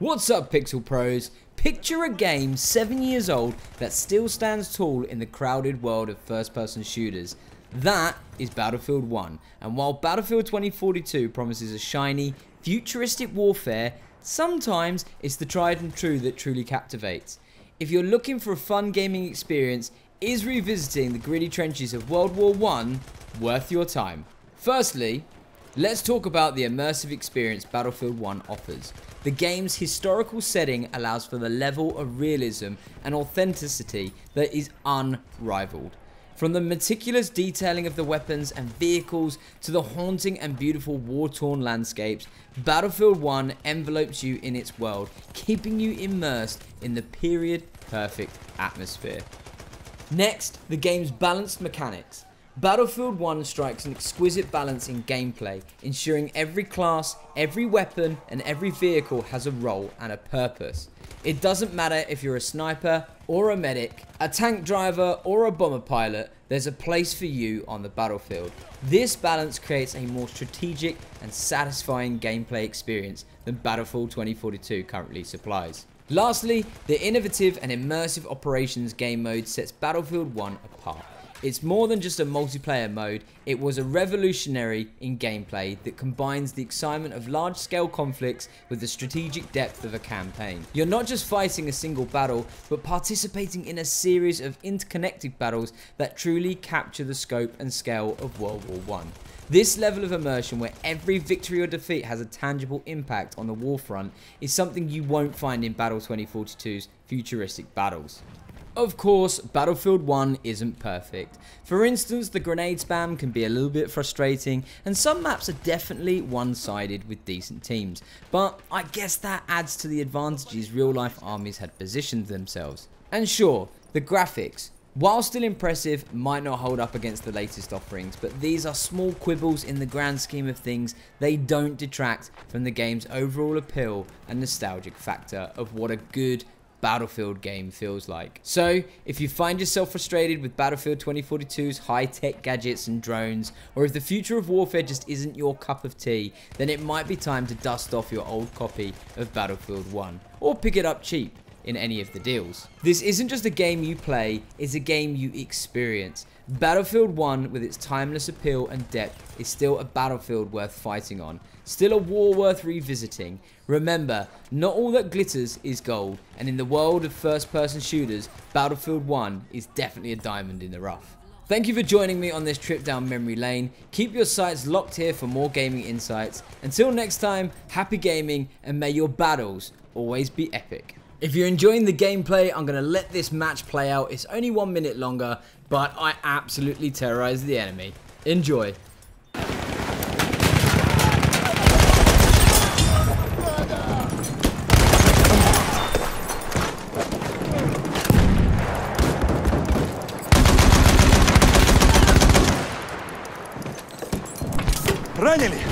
What's up, Pixel Pros? Picture a game 7 years old that still stands tall in the crowded world of first-person shooters. That is Battlefield 1. And while Battlefield 2042 promises a shiny, futuristic warfare, sometimes it's the tried and true that truly captivates. If you're looking for a fun gaming experience, is revisiting the gritty trenches of World War I worth your time? Firstly, let's talk about the immersive experience Battlefield 1 offers. The game's historical setting allows for the level of realism and authenticity that is unrivaled. From the meticulous detailing of the weapons and vehicles to the haunting and beautiful war-torn landscapes, Battlefield 1 envelopes you in its world, keeping you immersed in the period-perfect atmosphere. Next, the game's balanced mechanics. Battlefield 1 strikes an exquisite balance in gameplay, ensuring every class, every weapon, and every vehicle has a role and a purpose. It doesn't matter if you're a sniper or a medic, a tank driver or a bomber pilot, there's a place for you on the battlefield. This balance creates a more strategic and satisfying gameplay experience than Battlefield 2042 currently supplies. Lastly, the innovative and immersive Operations game mode sets Battlefield 1 apart. It's more than just a multiplayer mode, it was a revolutionary in gameplay that combines the excitement of large-scale conflicts with the strategic depth of a campaign. You're not just fighting a single battle, but participating in a series of interconnected battles that truly capture the scope and scale of World War I. This level of immersion, where every victory or defeat has a tangible impact on the warfront, is something you won't find in Battlefield 2042's futuristic battles. Of course, Battlefield 1 isn't perfect. For instance, the grenade spam can be a little bit frustrating, and some maps are definitely one-sided with decent teams, but I guess that adds to the advantages real-life armies had positioned themselves. And sure, the graphics, while still impressive, might not hold up against the latest offerings, but these are small quibbles in the grand scheme of things. They don't detract from the game's overall appeal and nostalgic factor of what a good Battlefield game feels like. So, if you find yourself frustrated with Battlefield 2042's high-tech gadgets and drones, or if the future of warfare just isn't your cup of tea, then it might be time to dust off your old copy of Battlefield 1, or pick it up cheap in any of the deals. This isn't just a game you play, it's a game you experience. Battlefield 1, with its timeless appeal and depth, is still a battlefield worth fighting on, still a war worth revisiting. Remember, not all that glitters is gold, and in the world of first-person shooters, Battlefield 1 is definitely a diamond in the rough. Thank you for joining me on this trip down memory lane. Keep your sights locked here for more gaming insights. Until next time, happy gaming, and may your battles always be epic. If you're enjoying the gameplay, I'm going to let this match play out. It's only 1 minute longer, but I absolutely terrorized the enemy. Enjoy. Ранили!